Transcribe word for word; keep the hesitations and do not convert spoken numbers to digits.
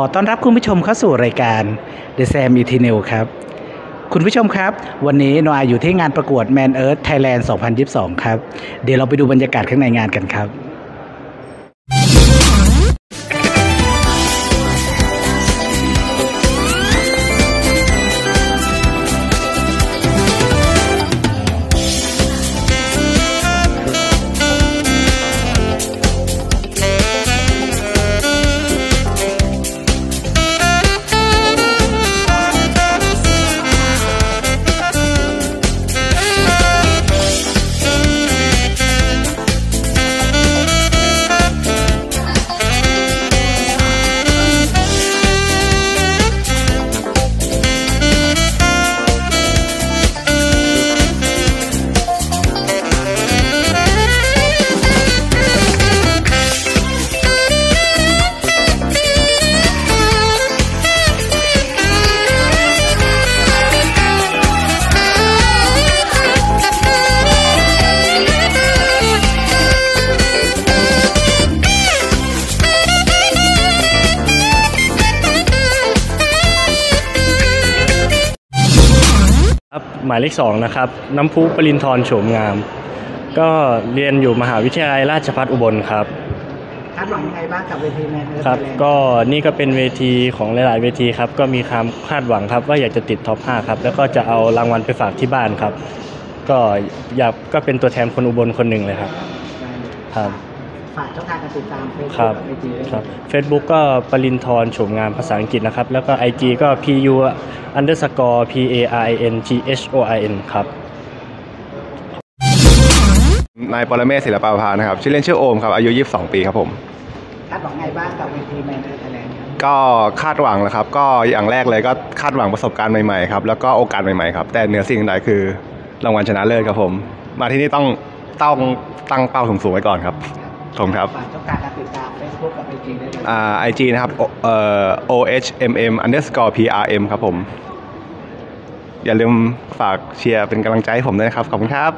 อต้อนรับคุณผู้ชมเข้าสู่รายการ TheSaMET!นิวส์ ครับคุณผู้ชมครับวันนี้นอยอยู่ที่งานประกวด Man Earth Thailand สองพันยี่สิบสองครับเดี๋ยวเราไปดูบรรยากาศข้างในงานกันครับหมายเลขสองนะครับน้ำพุปรินทร์โฉมงามก็เรียนอยู่มหาวิทยาลัยราชภัฏอุบลครับคาดหวังยังไงบ้างกับเวทีแมนเอิร์ธครับก็นี่ก็เป็นเวทีของหลายๆเวทีครับก็มีความคาดหวังครับว่าอยากจะติดท็อปห้าครับแล้วก็จะเอารางวัลไปฝากที่บ้านครับก็อยากก็เป็นตัวแทนคนอุบลคนหนึ่งเลยครับครับฝากช่องทางการติดตามเฟซบุ๊กไอจีครับเฟซบุ๊กก็ปรินทร์โฉมงามภาษาอังกฤษนะครับแล้วก็ ไอ จี ก็ pu underscore p a r i n t h o i n ครับนายปรเมศ ศิลปาภานะครับชื่อเล่นชื่อโอมครับอายุยี่สิบสองปีครับผมคาดหวังไงบ้างกับเวทีแมนเอิร์ธไทยแลนด์ก็คาดหวังแล้วครับก็อย่างแรกเลยก็คาดหวังประสบการณ์ใหม่ๆครับแล้วก็โอกาสใหม่ๆครับแต่เหนือสิ่งใดคือรางวัลชนะเลิศครับผมมาที่นี่ต้องต้องตั้งเป้าสูงๆไว้ก่อนครับผมครับฝากช่องทางการติดตาม Facebook กับ ไอ จี ได้เลยอ่า ไอ จี นะครับเอ่อ โอ เอช เอ็ม เอ็ม อันเดอร์สกอร์ พี อาร์ เอ็ม ครับผมอย่าลืมฝากเชียร์เป็นกำลังใจให้ผมด้วยนะครับขอบคุณครับ